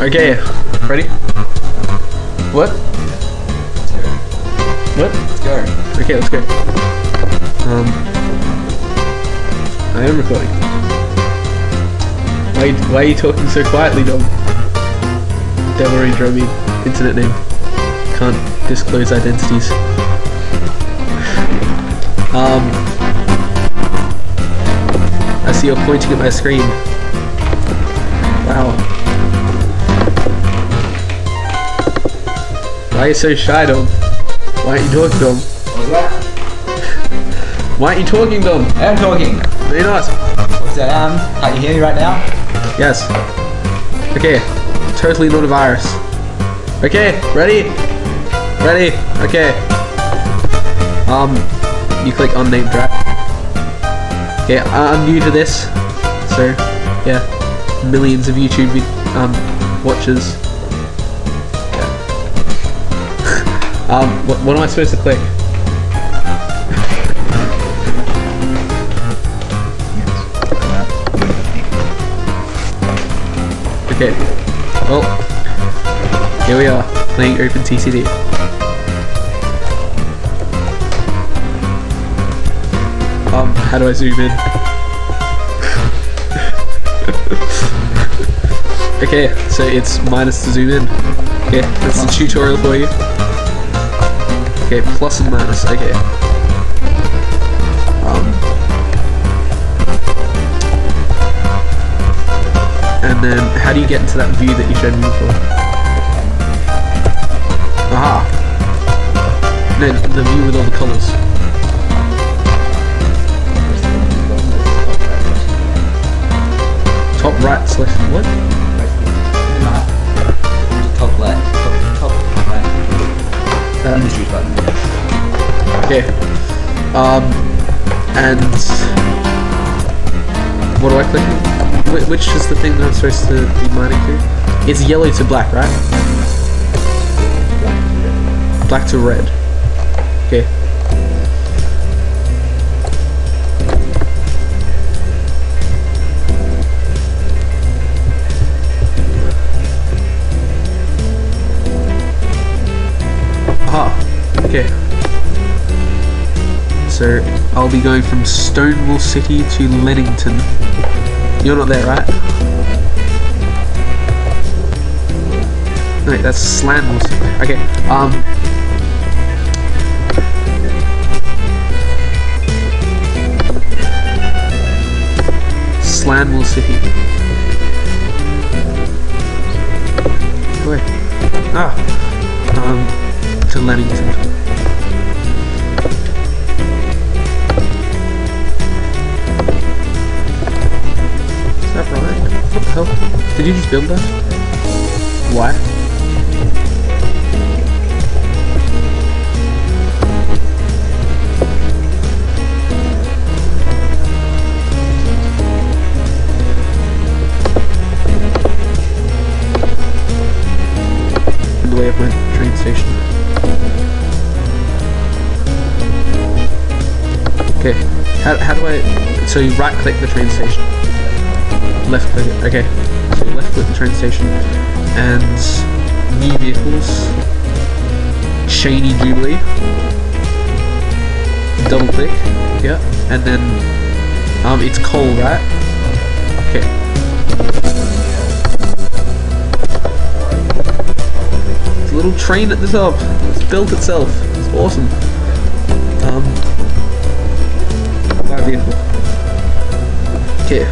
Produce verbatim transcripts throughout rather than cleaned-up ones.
Okay, ready? What? Let's go. What? Let's go. Okay, let's go. Um, I am recording. Why, why are you talking so quietly, dog? Devilranger, I mean, internet name. Can't disclose identities. Um, I see you're pointing at my screen. Wow. Why are you so shy, Dom? Why aren't you talking, Dom? What's that? Why aren't you talking, Dom? I am talking. No, you're not. What's that? Um, can you hear me right now? Yes. Okay. Totally not a virus. Okay. Ready? Ready? Okay. Um, you click unnamed track. Okay, I'm new to this. So, yeah. Millions of YouTube um, watchers. Um, what, what am I supposed to click? Okay, well, here we are, playing OpenTCD. Um, how do I zoom in? Okay, so it's minus to zoom in. Okay, that's the tutorial for you. Okay, plus and minus, okay. Um, and then, how do you get into that view that you showed me before? Aha! No, the view with all the colours. Top right slash what? Nah. Top left. Top, top right. Um, industry button. Okay, um, and what do I click? Wh which is the thing that I'm supposed to be mining to? It's yellow to black, right? Black to red. Okay. Aha, okay. So, I'll be going from Stonewall City to Leddington. You're not there, right? Wait, that's Slanwall City. Okay, um... Slanwall City. Wait. Ah! Um, to Leddington. Did you just build that? Why? In the way of my train station. Okay, how, how do I... So you right click the train station. Left click it, okay. Left click the train station and new vehicles. Shiny Jubilee. Double click. Yeah, and then um, it's coal, right? Okay. It's a little train at the top. It's built itself. It's awesome. Um, that vehicle. Okay.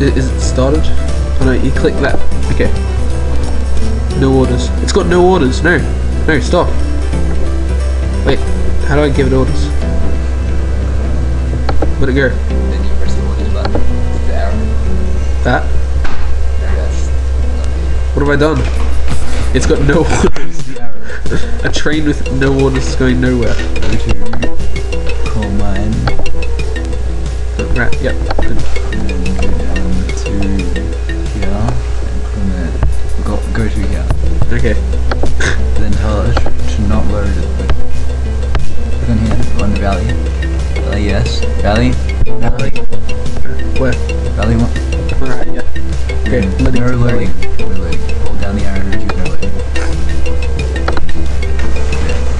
Is it started? Oh no, you click that. Okay. No orders. It's got no orders. No. No, stop. Wait. How do I give it orders? Where'd it go? Then you press the orders button. It's the arrow. That? No, that's not. What have I done? It's got no orders. The arrow. A train with no orders is going nowhere. Coal mine. Right, yep. Go to here. Okay. Then tell it to not load it. Click on here, go on the valley. Valley, yes. Valley. Valley. Where? Valley one. Right, yeah. Okay, Leddington. No leg. No leg. Hold down the iron and shoot no leg.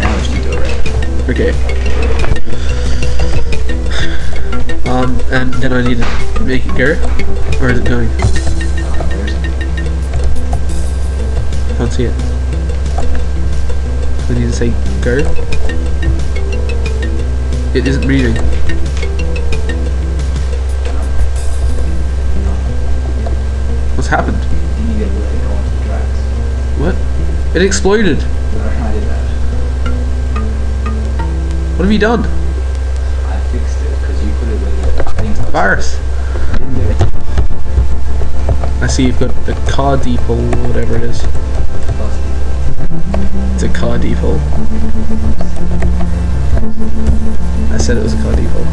Now it's you go right. Okay. Um, and then I need to make it Garrett? Where is it going? Uh, where's it? I don't see it. I need to say go. It isn't reading. What's happened? You need to let it go onto the tracks. What? It exploded. I did that. What have you done? I fixed it because you put it with a virus. I didn't do it. I see you've got the car depot or whatever it is. It's a car depot. I said it was a car depot.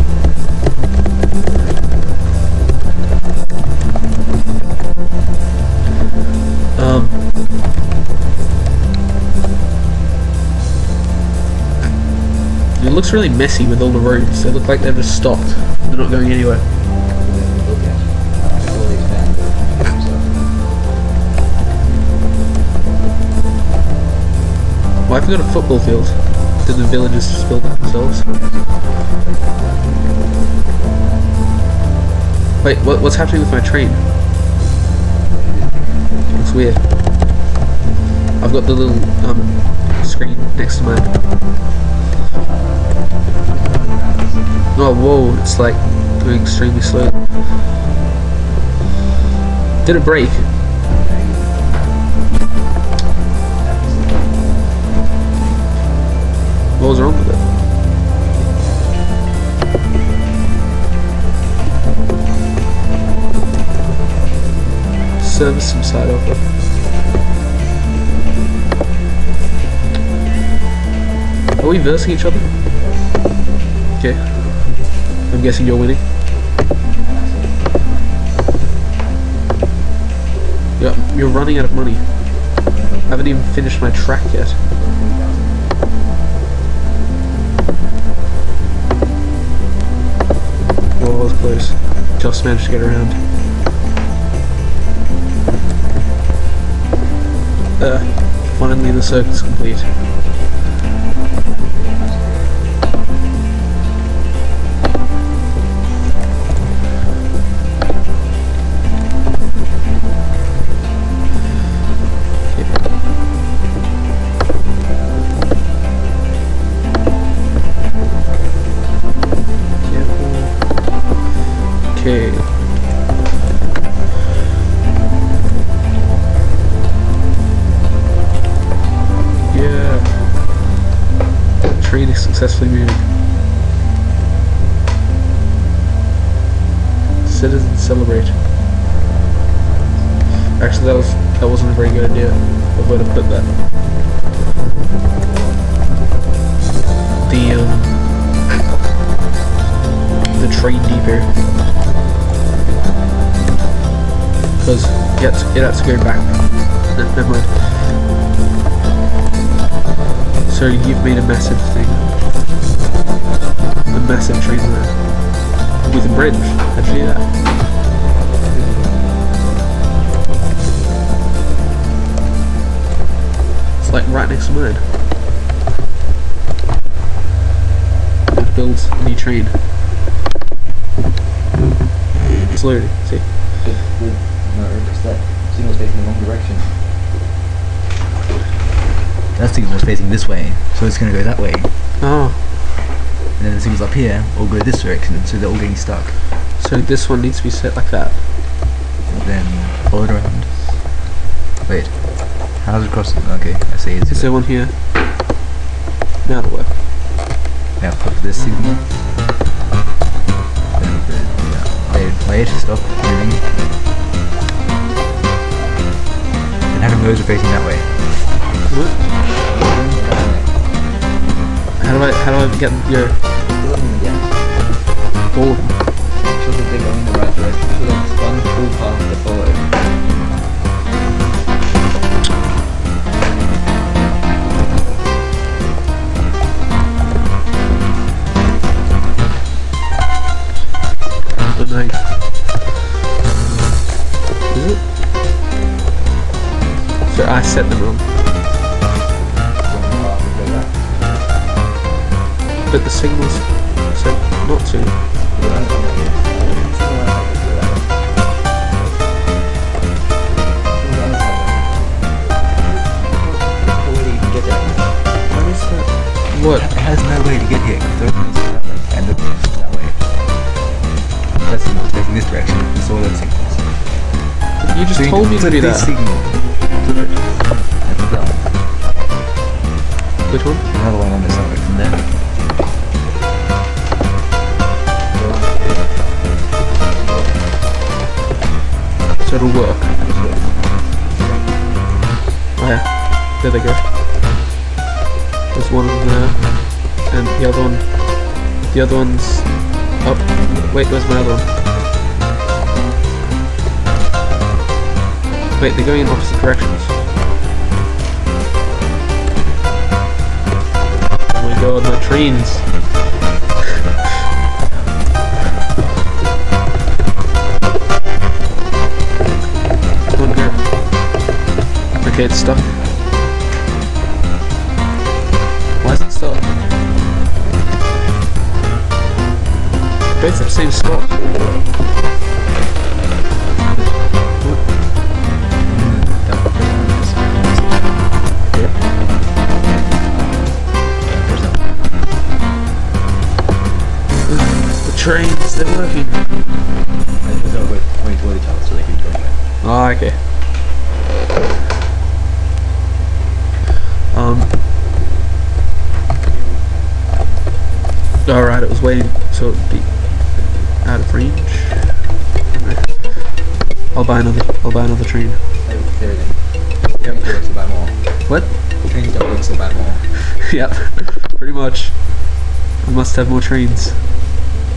Um. It looks really messy with all the roads. They look like they've just stopped. They're not going anywhere. Well, I forgot a football field. Did the villagers just build that themselves? Wait, what, what's happening with my train? It's weird. I've got the little um, screen next to mine. Oh, whoa, it's like going extremely slow. Did it break? What was wrong with it? Service some side offer. Are we versing each other? Okay. I'm guessing you're winning. Yeah, you're running out of money. I haven't even finished my track yet. I was close. Just managed to get around. Uh, finally the circuit's complete. Successfully moving. Citizens celebrate. Actually, that was that wasn't a very good idea. I would have put that. The um, the train depot. Because it has to, it has to go back. No, never mind. So you've made a massive thing. A massive train there. With a bridge, actually, yeah. It's like right next to mine. It builds a new train. Slowly, see? No, because that signal's facing the wrong direction. That signal's facing this way, so it's going to go that way. Oh. And then the things up here all go this direction, so they're all getting stuck. So this one needs to be set like that. And then follow it around. Wait, how does it cross? Okay, I see. Is there one here? Now it'll work. Now put this signal. Yeah. Wait, wait, stop moving. And how come those are facing that way? What? How do I, how do I get your... Yeah. Ball. Make sure that they're going the right direction, so that's one full path to follow. Oh, nice. reset the room. But the signals said not to. What? It has no way to get here. And the that way. That's not taking this direction. It's all those signals. You just so told you me to do that. Which one? Another one on this side from there. So it'll work. Oh yeah, there they go. There's one there, and the other one, the other one's up. Wait, where's my other one? Wait, they're going in opposite directions. Oh my god, my trains! Okay, it's stuck. Why is it stuck? Both at the same spot. The trains, they're working. Ah, oh, okay. Alright, it was way so it'd be out of range. I'll buy another I'll buy another train. There it is. Yep. Trains buy more. What? Trains don't work so bad more. Yep. Pretty much. We must have more trains.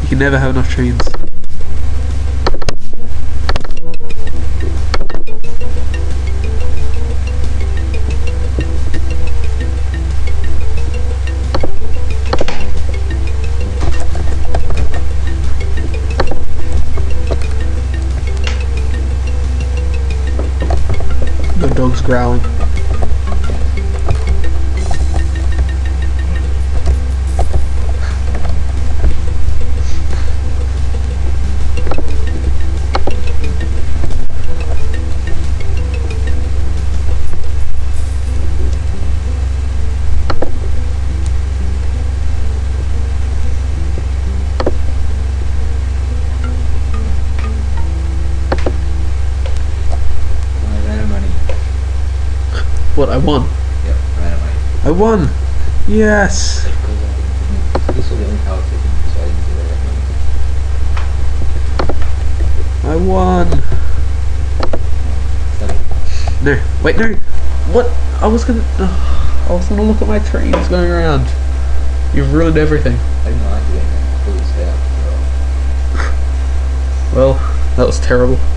You can never have enough trains. Dog's growling. What, I won? Yep, ran away. I won! Yes! I won! No, wait, no! What? I was gonna... Uh, I was gonna look at my trains going around. You've ruined everything. I didn't like it. Well, that was terrible.